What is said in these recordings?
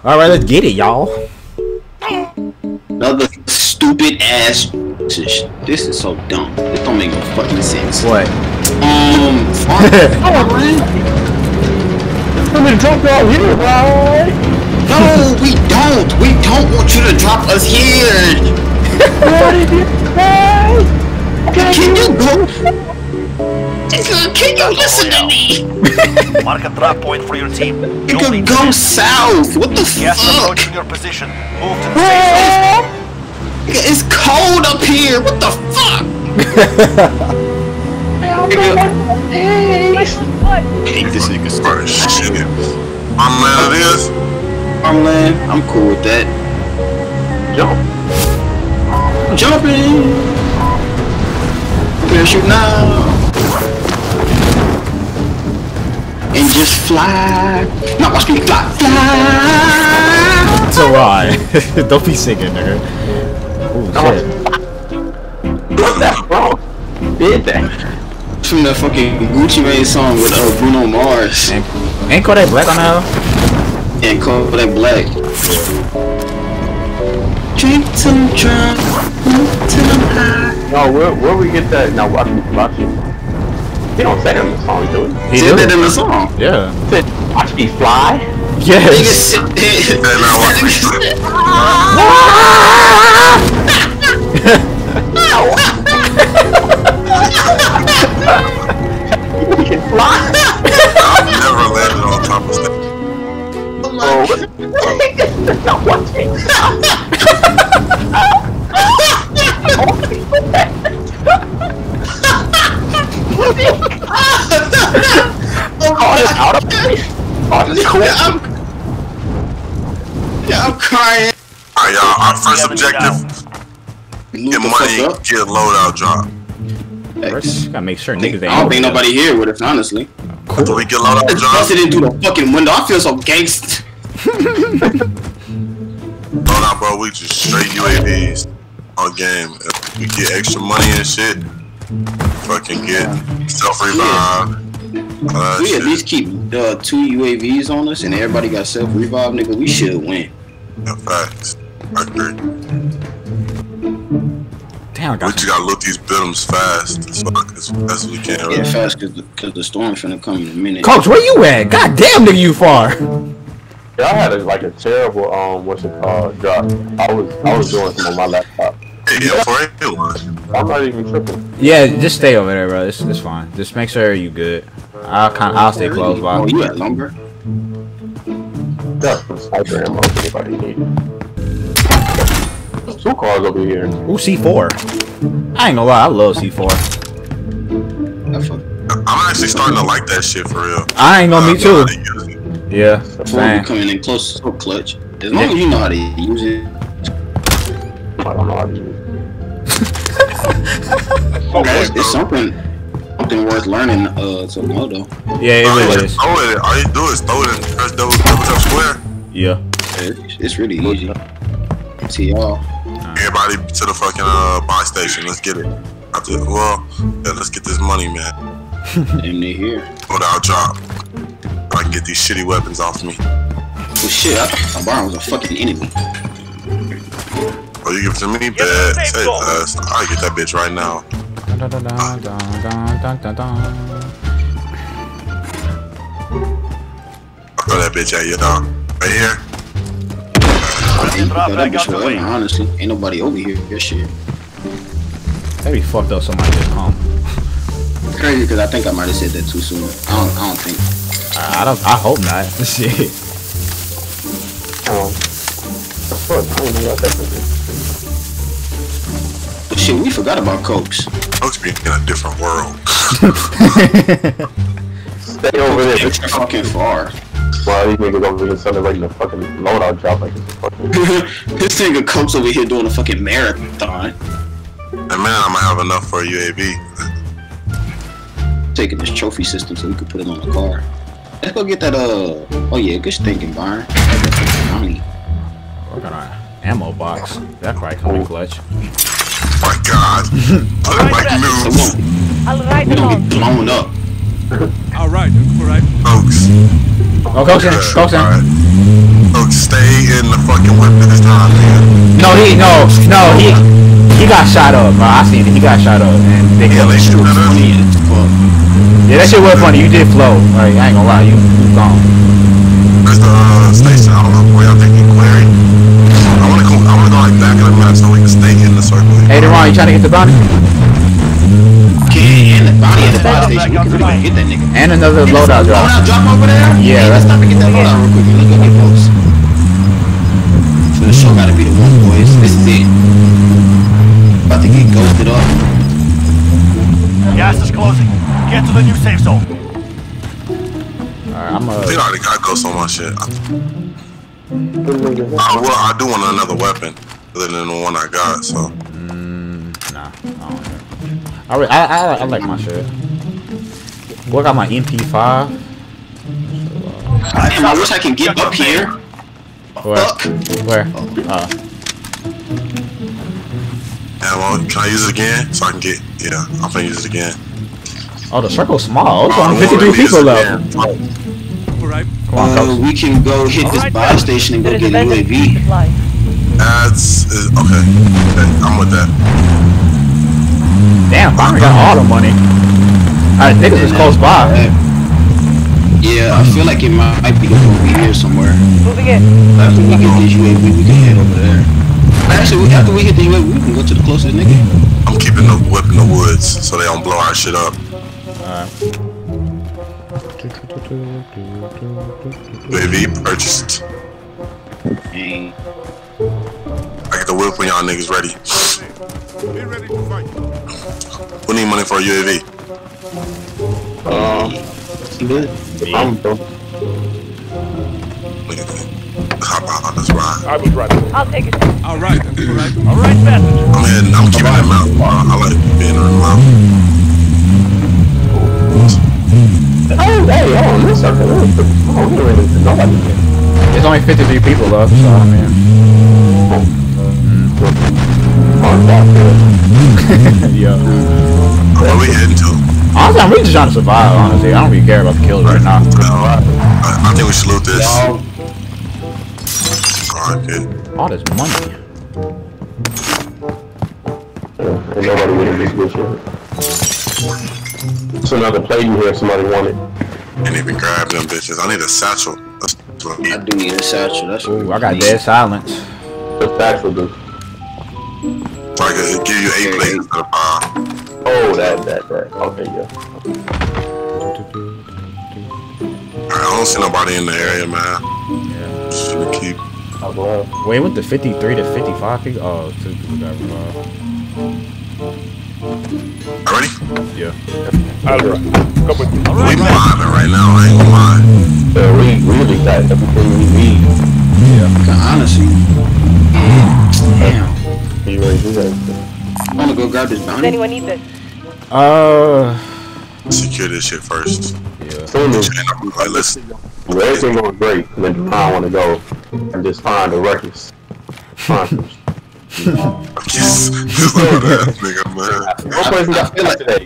Alright, let's get it, y'all. Another stupid ass. This is so dumb. This don't make no fucking sense. What? Come on, man. I'm gonna drop you out here, right? No, we don't. We don't want you to drop us here. What did you say? Can you listen to me? Mark a drop point for your team. You can go south. What the fuck? Gas approaching your position. Move to the safe zone. It's cold up here. What the fuck? This nigga's shit. Farmland it is. Farmland. I'm cool with that. Jump. Jumping. Parachute now. And just fly. No, watch me fly. Fly. It's alright. Don't be singing, nigga. What's that, bro? Did that from that fucking Gucci Mane song with Bruno Mars? Ain't call that black on now. Ain't call that black. Drink till I'm drunk, till I'm high. No, where we get that? Now watch me. They don't say that in the song, dude. He said that in the song. Yeah. Said, watch me fly. Yes. No! You can fly! I've never landed on top of that. Oh my god. Stop watching! I'm crying. Alright, y'all, our first objective. Get money, get a loadout drop. First, gotta make sure niggas ain't. I don't think nobody here with us, honestly. Cool. So we get loadout drop. I sit into the fucking window. I feel so gangsta. Hold on, bro. We just straight UAVs on game. If we get extra money and shit. Fucking get self revive. We at least keep 2 UAVs on us, and everybody got self revive, nigga. We should win. Yeah, facts. I agree. Damn, we just gotta look these buildings fast as fuck as best we can. Right? Yeah, fast cause the storm's finna come in a minute. Coach, where you at? God damn, nigga, you far. Yeah, I had a terrible what's it called drop. I was doing some on my laptop. Yeah, I'm not even tripping. Yeah, just stay over there, bro. It's fine. Just make sure you good. I'll stay close by. Oh, you at lumber? Yeah, sniper ammo. Anybody need? Two cars over here. Ooh, C4. I ain't gonna lie, I love C4. That's fun. I'm actually starting to like that shit for real. I ain't gonna, me too. Yeah, same. Coming in close, so clutch. As long as you know how to use it. I don't know how to use it. Okay, it's something worth learning to know though. Yeah, it really is. All you do is throw it and press double tap square. Yeah. It's really easy. See y'all. Everybody to the fucking buy station. Let's get it. Let's get this money, man. And they here. Put out job. I can get these shitty weapons off me. Well, shit, I borrowed a fucking enemy. Oh, you give it to me? Bad. Say less. I get that bitch right now. I throw that bitch at you, dog. Right here. Honestly, ain't nobody over here. This shit. That'd be fucked up. Somebody just come. It's crazy because I think I might have said that too soon. I don't think. I hope not. Shit. But shit, we forgot about Cokes. Cokes be in a different world. Stay over there. It's fucking far. Wow, these niggas over here sounding like the fucking loadout drop like it's a fucking... This nigga Cokes over here doing a fucking marathon. Hey man, I might have enough for a UAV. Taking this trophy system so we can put it on the car. Let's go get that, oh yeah, good stinking barn. Working on an ammo box. That probably come in clutch. Oh my god. Alright, along. Blown up. Alright, alright. Oaks. Oh, Coke's in. Coke's in. Oaks, stay in the fucking whip this time, man. No, he, he got shot up, bro. I seen it. He got shot up, and they killed him. Yeah, that shit was funny. You did flow. Like, I ain't gonna lie, you gone. Cause the station, I don't know where I think he queried. I wanna go like back in the map so we can stay in the circle. Hey, Deron, you trying to get the bounty? Get in the bounty at the fire station. You can really gonna get that nigga. And another loadout drop. Loadout drop over there? Yeah, let's stop and get that loadout real quick. Let's go get folks. So the show gotta be the one, boys. This is it. About to get ghosted up. Gas is closing. Get to the new safe zone. Alright, I think I already got ghosts on my shit. Well, I do want another weapon other than the one I got, so. Nah, I don't know. I like my shit. Boy, I got my MP5. Damn, I wish I could get up here. Where? Fuck. Where? Yeah, well, can I use it again? So I can get, yeah, I'm gonna use it again. Oh, the circle's small. It's only 53 people left. We can go hit this fire station and go get a UAV. That's, okay. I'm with that. Damn, Bomber got all the money. Alright, niggas is close by. Yeah, I feel like it might be over here somewhere. Moving in. After we get this UAV, we can head over there. Actually, after we hit the UAV, we can go to the closest nigga. I'm keeping the whip in the woods so they don't blow our shit up. Alright. UAV purchased. Dang. I get the whip when y'all niggas ready. Be ready to fight. Who need money for a UAV? I'm broke. Look at that. Hop on this ride. I was right. I'll take it. Alright, alright, passage. I'm heading, I'm keeping that mouth. I like being in the mouth. Oh, hey, oh, this sucker. Oh, we're ready to nobody here. There's only 53 people left, so I mean. Yeah. Where are we heading to? Honestly, I'm really just trying to survive, honestly. I don't really care about the kills right now. I think we should loot this. Yeah. All this money. Ain't nobody winning this bitch. It's another play you hear somebody wanted. Ain't even grab them bitches. I need a satchel. I do need a satchel. That's ooh, I got dead silence. What's that for, dude? So I can give you 8 plates. Oh, that, right. Okay, yeah. Alright, I don't see nobody in the area, man. Yeah. Just gonna keep. Wait, went to 53 to 55 people? Oh, 2 people got revived. Ready? Yeah. Alright. We mobbing right now, I ain't gonna lie. We really got everything we need. Yeah. Honestly. Damn. You ready to do that? I'm gonna go grab this bounty. Does anyone need this? Secure this shit first. Yeah. Alright, listen. Everything going great, then I wanna go and just find the records. Find them. Just look at that nigga, man. What place we got today?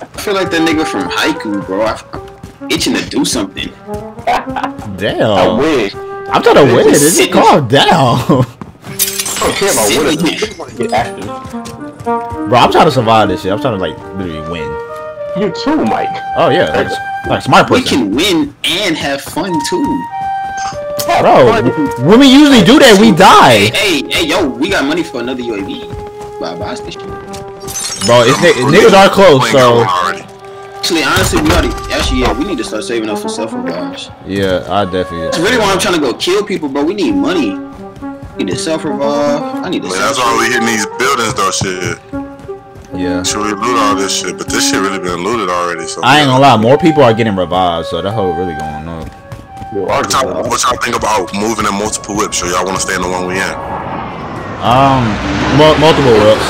I feel like that nigga from Haiku, bro. I'm itching to do something. Damn. I wish. I'm trying to win it. It's calm down. I don't care about winning. I just want to get active. Bro, I'm trying to survive this shit. I'm trying to, like, literally win. You too, Mike. Oh, yeah. That's my person. We can win and have fun too. Bro, when we usually do that, we die. Hey, yo, we got money for another UAV. Bye, station. Bro, niggas are close, so. Actually, honestly, yeah, we need to start saving up for self-revives. Yeah, I definitely. That's really why I'm trying to go kill people, bro. We need money. We need to self-revive. I need to. That's why we hitting these buildings, though, shit. Yeah. Should we loot all this shit? But this shit really been looted already. So I ain't gonna lie, more people are getting revived, so that whole really going up. What y'all think about moving in multiple whips? Or y'all want to stay in the one we in? Multiple whips.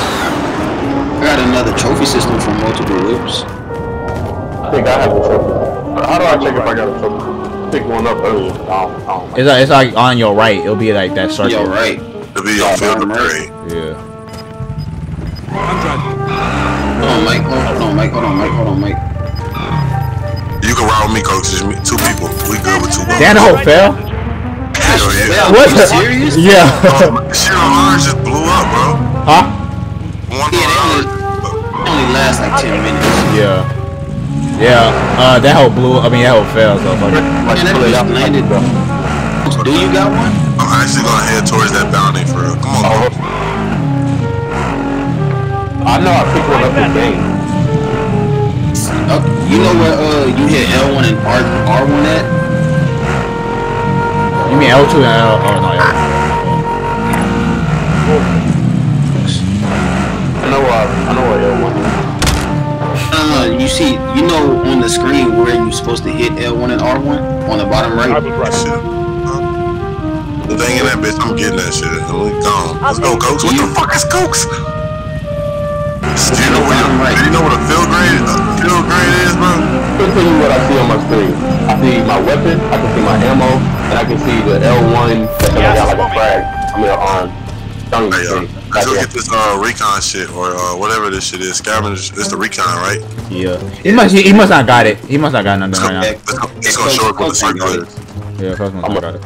I got another trophy system for multiple whips. think I have a triple. How do I check if I got a triple? I picked one up earlier. I don't it's like on your right. It'll be like that circle. Your right. It'll be on field of prey. Yeah. I'm driving. Hold on, Mike. You can ride with me, coach. It's me, two people. We good with two people. That hole fell? Yeah. What? Are you serious? Yeah. Shit on ours just blew up, bro. Huh? It only lasts like 10 minutes. Yeah. Yeah. That hole blew up. I mean, that hole fell. So like, landed, bro. Do you got one? I'm actually gonna head towards that boundary for real. Come on, bro. I know I picked one up the game. You know where you hit L1 and R1 at? You mean L2 and L? Oh no, L2. I know where L1 is. You see, you know on the screen where you're supposed to hit L1 and R1 on the bottom right. The thing in that bitch, I'm getting that shit. Gone. Let's go, Cokes. What the fuck is Cokes? Do you know what a field grade is, bro? I can tell you what I see on my screen. I see my weapon, I can see my ammo, and I can see the L1 that got like a frag. I mean, let's go get this recon shit or whatever this shit is. Scavenge, it's the recon, right? Yeah. He must not got it. He must not got nothing right now. It's gonna show up on the circle. Yeah, Cosmo got it.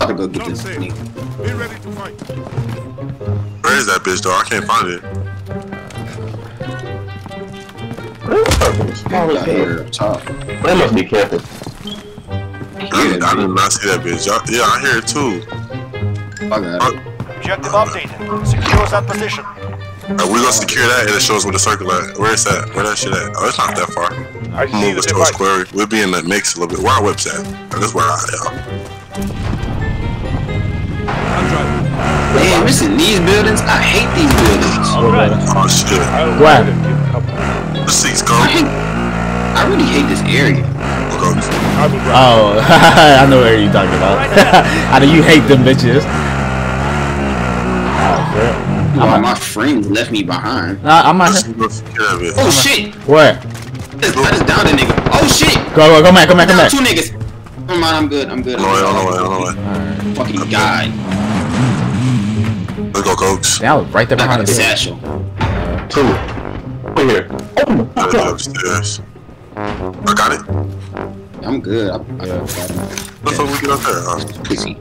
I'm gonna go get this. Be ready to fight. Where is that bitch though? I can't find it. They must be camping. I did not see that bitch. Yeah, I hear it too. Objective updated. Secure that position. We're gonna secure that and it shows where the circle at. Where is that? Where that shit at? Oh, it's not that far. I see move us towards Quarry. We'll be in the mix a little bit. Where our whips at? That's where I am. Damn, it's in these buildings. I hate these buildings. Right. Oh shit. What? The seats go. I really hate this area. Oh, I know what you're talking about. I know you hate them bitches. Oh, my friends left me behind. I'm not. Oh shit. What? I just downed a nigga. Oh shit. Go back. Two niggas. Never mind, I'm good. All right. Fucking guy. Let's go, Cokes. That was right there behind the satchel. Two. Over here. Open the fuck up. Upstairs. I got it. I'm good. Let's hope we get up there, huh? Pussy.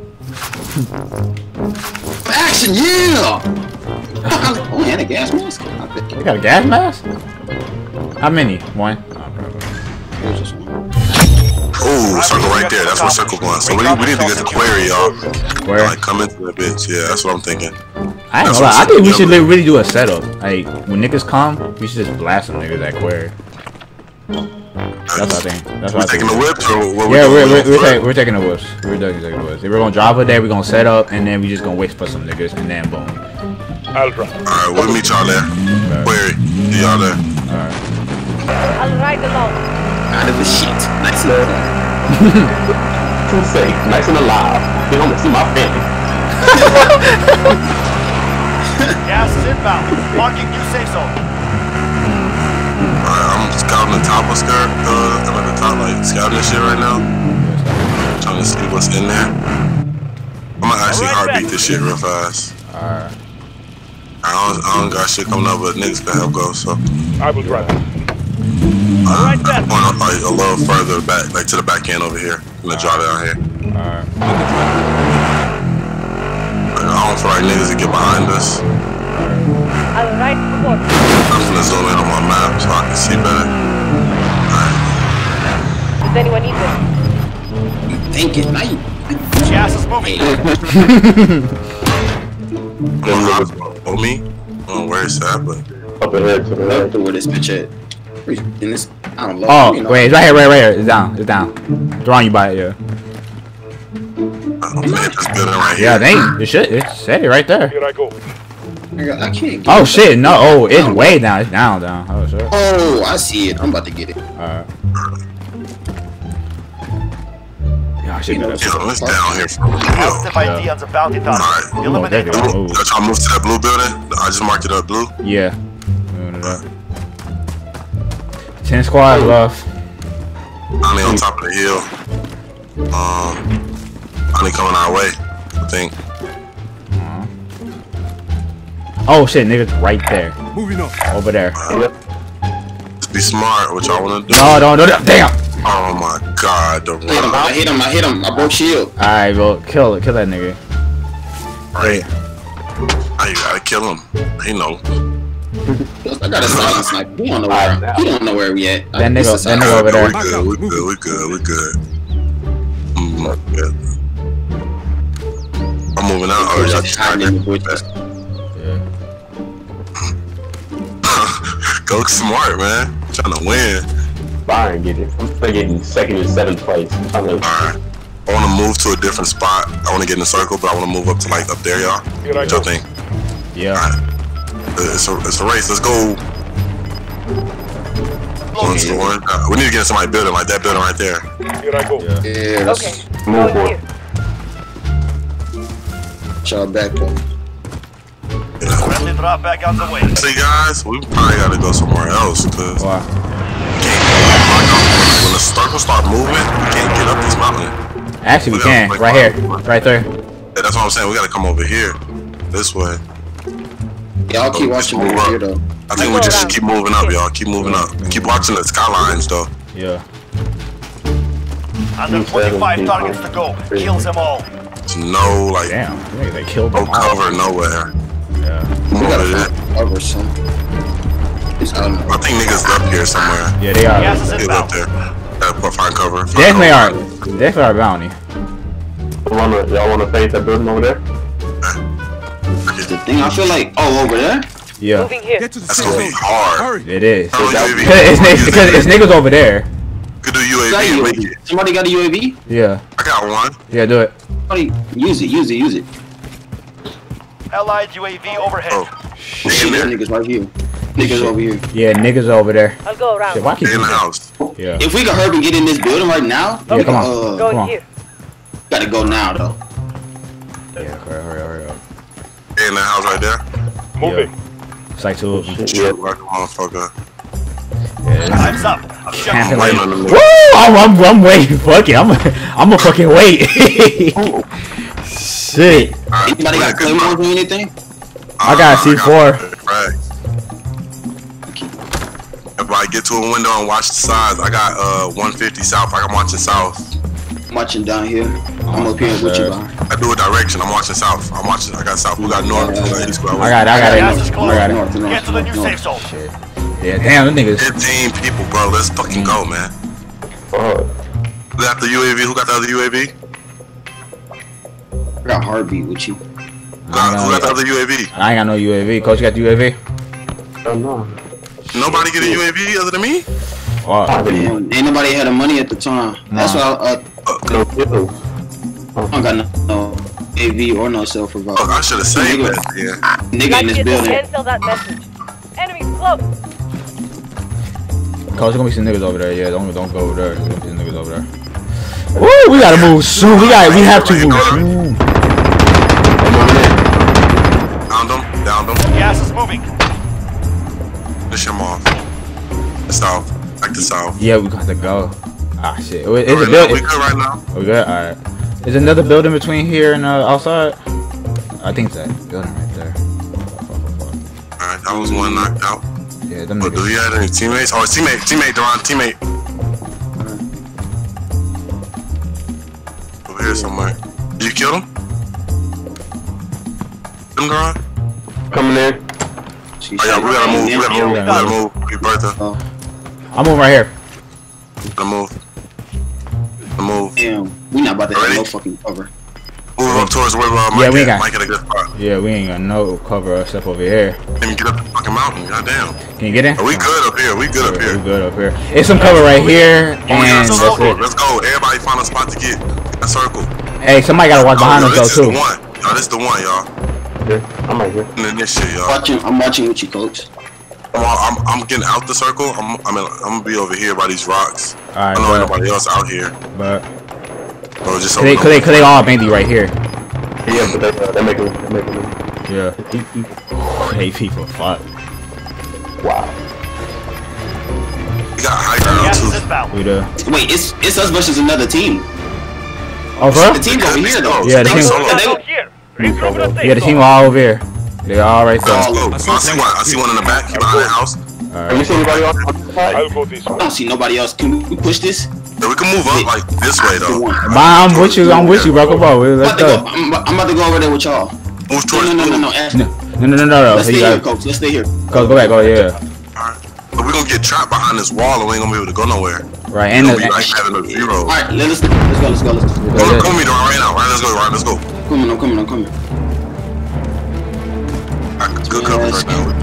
Action, yeah! Oh, and a gas mask? You got a gas mask? How many? One. There's just one. Ooh, circle right there. That's where circle going. So we need to get the query, y'all. Like, come into that bitch. Yeah, that's what I'm thinking. I think we should really do a setup. Like, when niggas come, we should just blast them niggas at query. That's what I think. That's what I think. We're taking the whips or what? Yeah, we're taking the whips. We're definitely taking the whips. If we're gonna drive her there, we're gonna set up, and then we just gonna wait for some niggas, and then boom. Alright, we'll meet y'all there. Query, y'all there. Alright. I'll ride along. Out of the shit. Nice and alive. Too safe. Nice and alive. They don't see my family. Gas is inbound. Marking you safe zone. Alright, I'm scouting the top of skirt. I'm at the top, like, scouting this shit right now. Trying to see what's in there. I'm gonna actually heartbeat this shit real fast. Alright. I don't got shit coming up, but niggas can help go, so. I was right. I'm going up like a little further back, like to the back end over here. I'm gonna draw down here. Alright. I don't feel like niggas to get behind us. I'll ride for what? I'm gonna zoom in on my map so I can see better. Alright. Does anyone need this? Thank you, mate. Gas is moving. Oh, me? I don't know where it's at, but. Up ahead to the left. Where this bitch at? This, I don't know. Oh, you know. Wait, it's right here. It's down. It's wrong you by it, yeah. Oh, man, this building right here. Yeah, it said it right there. Here I go. I can't get it. Shit, no. Oh, it's way down. It's down. Oh, shit. Oh, I see it. I'm about to get it. Alright. Yeah, I should get it. Yo, it's down here for real. Alright. Eliminate it. That's how I moved to that blue building. I just marked it up blue. Yeah. 10 squads left. I mean, on top of the hill. I mean, coming our way, I think. Oh shit, niggas right there. Moving up. Over there. Be smart, what y'all wanna do. No, don't do that. Damn! Oh my god, the run. I hit him, I hit him, I broke shield. Alright, bro, kill that nigga. Right. Now you gotta kill him. He know. I got a silent sniper. He don't know where we at. That nigga over there. We good, we good, we good. Oh my god. I'm moving out. Oh, y'all just got that. Go smart, man. I'm trying to win. Byron, get it. I'm still getting second and seventh place. Alright. I want to move to a different spot. I want to get in a circle, but I want to move up to like up there, y'all. What y'all think? Yeah. Right. It's a race. Let's go. One. We need to get in somebody's building, like that building right there. Here I go. Yeah. Okay. Move forward. Y'all back up. Drop back out the way. See guys, we probably gotta go somewhere else because wow. When the circle start moving, we can't get up this mountain. Actually we can, like, right here, right there. Yeah, that's what I'm saying, we gotta come over here. This way. Yeah, I'll keep watching over here though. I think we just should keep moving up, y'all. Keep moving up. Keep watching the skylines though. Yeah. Under 25 targets to go. Kills them all. There's no like damn, they killed them all. No cover nowhere. Yeah. We gotta over some. I think niggas up here somewhere. Yeah, they are. They up there. Gotta put find cover. Definitely are. Definitely are bounty. Y'all wanna face that building over there? The thing I feel like over there. Yeah. Moving here. That's gonna be hard. It is. It's niggas over there. Could do UAV. Somebody got a UAV? Yeah. I got one. Yeah, do it. Somebody use it. Use it. Use it. Allied UAV overhead. Oh, shit. Niggas right here. Niggas over here. Yeah, niggas over there. I'll go around. Shit, why keep in the house. Yeah. If we can hurry and get in this building right now, yeah, come on. Go in here. Gotta go now though. Yeah, hurry up. They in the house right there. Moving. Yeah. It's like two of them. Shit, like a motherfucker. Yeah. Time's up. I'm waiting on the move. Woo! I'm waiting. Fuck it. I'm a fucking wait. Shit. Anybody got claymores or anything? I got a C4. Right. If I get to a window and watch the sides, I got 150 south. I'm watching south. I'm watching down here. I'm up here with you, man. I do a direction. I'm watching south. I'm watching. I got south. Who got north? Who got east? I got it. Get to the new safe zone. Shit. Yeah, damn, them niggas. 15 people, bro. Let's fucking go, man. Who got the UAV? Who got the other UAV? I got heartbeat with you. Who got the other UAV? I ain't got no UAV. Coach, you got the UAV? I don't know. Nobody get a UAV other than me? Ain't nobody had the money at the time. That's why I don't got no AV or no self revolver. I should have saved that. Yeah. Nigga in this building. Cancel that message. Enemies close. Coach, there's gonna be some niggas over there. Yeah, don't go over there. There's gonna be some niggas over there. Woo! We gotta move soon. We have to move soon. Downed them. Gas is moving. Push him off. South. Back to south. Yeah, we got to go. Ah, shit. It's a building. We good right now. We good? Alright. There's another building between here and outside. I think that building right there. Alright, that was one knocked out. Yeah, them niggas. Do you have any teammates? Oh, teammate, Deron, teammate. Over here somewhere. Did you kill him? Them, Deron? Coming in. Oh, yeah, we gotta move. Happy birthday. I'm over right here. I move. Damn, we not about to have no fucking cover. Move up towards where Mike got a good spot. Yeah, we ain't got no cover except over here. Can you get up the fucking mountain? Goddamn. Can you get in? Are we good up here? We good up here. It's some cover right here. And let's go. Everybody find a spot to get a circle. Hey, somebody gotta watch behind us though too. Y'all, this is the one, y'all. I'm right here. I'm watching with you, coach. I'm getting out the circle. I'm gonna be over here by these rocks. All right, I don't know anybody else out here. But they all bandy right here. Yeah, but they make it. Yeah. Hey, people, fuck. Wow. You got about? Wait, it's us versus another team. Oh, bro? The team's over here, though. Yeah, the team's over here. Yeah, the team all over here. They're all right there. Oh, I see one in the back behind the house. Right. Are you seeing anybody else? I don't see nobody else. Can we push this? Yeah, we can move up like this way though. I'm with you. I'm with you, bro. Come on, let's go. I'm about to go over there with y'all. No. Let's stay here, coach. Let's stay here. Coach, go back. Go yeah. Alright, but we gonna get trapped behind this wall, and we ain't gonna be able to go nowhere. Right, and we like having a zero. Alright, let's go. Come here, right now. Right, let's go. Right, let's go. I'm coming. Alright, good cover right now.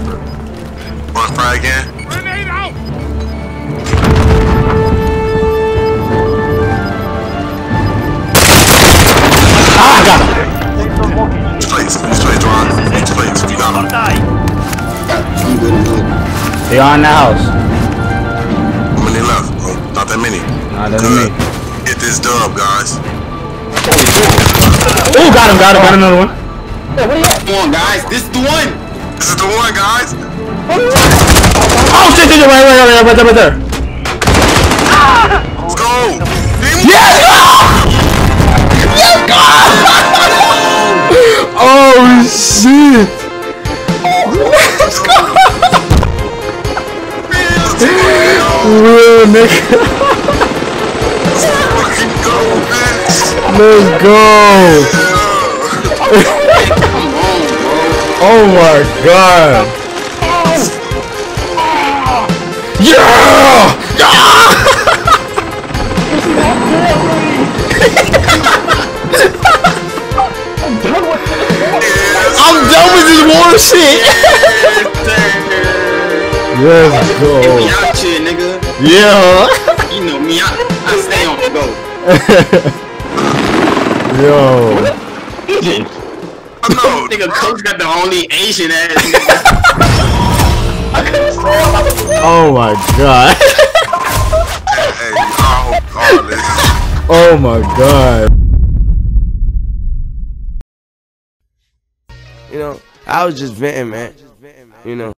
Wanna try again? Grenade out! Ah, I got him! Two plates, we got him. I'm good, They are in the house. How many left? Oh, not that many. Not that many. Get this dub, guys. Oh, got him, another one. Come on, guys, this is the one! Oh shit! Right there. Let's go. Yes! Yes! Oh shit! Let's go. Real nigga. Let's go. Oh my god! Yeah! I'm done with this water shit! Let's go! Me out here, nigga. Yeah! You know me, I stay on the go. Yo! No, nigga, Coach got the only Asian ass. Oh my god. Oh my god. You know, I was just venting, man. You know.